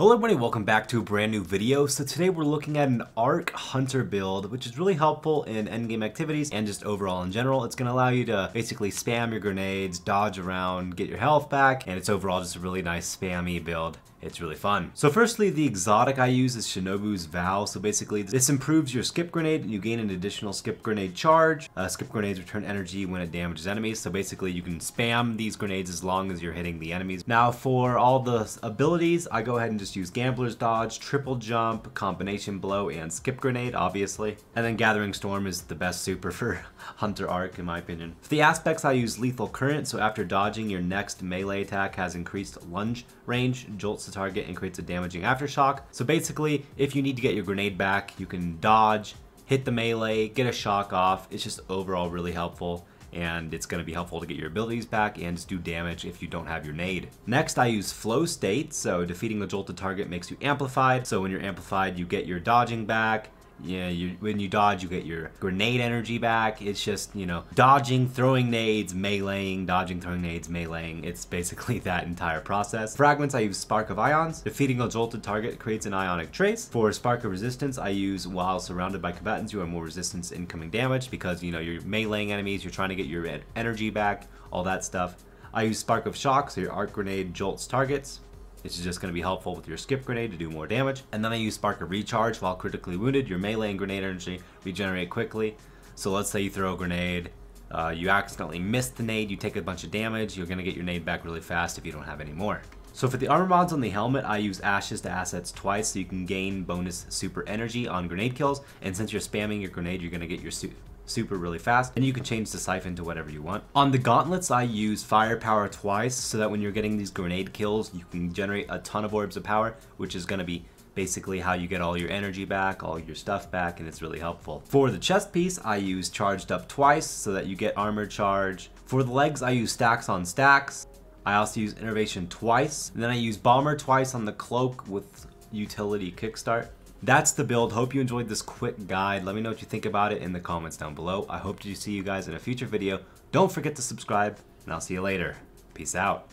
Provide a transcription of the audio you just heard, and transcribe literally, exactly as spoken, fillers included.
Hello everybody, welcome back to a brand new video. So today we're looking at an Arc Hunter build, which is really helpful in endgame activities and just overall in general. It's going to allow you to basically spam your grenades, dodge around, get your health back, and it's overall just a really nice spammy build. It's really fun. So firstly, the exotic I use is Shinobu's Vow. So basically this improves your skip grenade and you gain an additional skip grenade charge. Uh, skip grenades return energy when it damages enemies. So basically you can spam these grenades as long as you're hitting the enemies. Now for all the abilities, I go ahead and just Just use Gambler's Dodge, Triple Jump, Combination Blow, and Skip Grenade, obviously. And then Gathering Storm is the best super for Hunter Arc, in my opinion. For the aspects, I use Lethal Current, so after dodging, your next melee attack has increased lunge range, jolts the target, and creates a damaging aftershock. So basically, if you need to get your grenade back, you can dodge, hit the melee, get a shock off. It's just overall really helpful, and it's going to be helpful to get your abilities back and just do damage if you don't have your nade. Next, I use Flow State, so defeating the jolted target makes you amplified. So when you're amplified, you get your dodging back. Yeah, you, when you dodge, you get your grenade energy back. It's just, you know, dodging, throwing nades, meleeing, dodging, throwing nades, meleeing. It's basically that entire process. Fragments, I use Spark of Ions. Defeating a jolted target creates an ionic trace. For Spark of Resistance, I use while surrounded by combatants, you are more resistance to incoming damage because, you know, you're meleeing enemies, you're trying to get your energy back, all that stuff. I use Spark of Shock, so your arc grenade jolts targets. It's just going to be helpful with your skip grenade to do more damage. And then I use Spark of Recharge. While critically wounded, your melee and grenade energy regenerate quickly. So let's say you throw a grenade, uh, you accidentally miss the nade, you take a bunch of damage, you're going to get your nade back really fast if you don't have any more. So for the armor mods on the helmet, I use Ashes to Assets twice so you can gain bonus super energy on grenade kills. And since you're spamming your grenade, you're going to get your suit super really fast, and you can change the siphon to whatever you want. On the gauntlets, I use Firepower twice so that when you're getting these grenade kills, you can generate a ton of orbs of power, which is going to be basically how you get all your energy back, all your stuff back, and it's really helpful. For the chest piece, I use Charged Up twice so that you get armor charge. For the legs, I use Stacks on Stacks. I also use Innervation twice, and then I use Bomber twice on the cloak with Utility Kickstart. That's the build. Hope you enjoyed this quick guide. Let me know what you think about it in the comments down below. I hope to see you guys in a future video. Don't forget to subscribe, and I'll see you later. Peace out.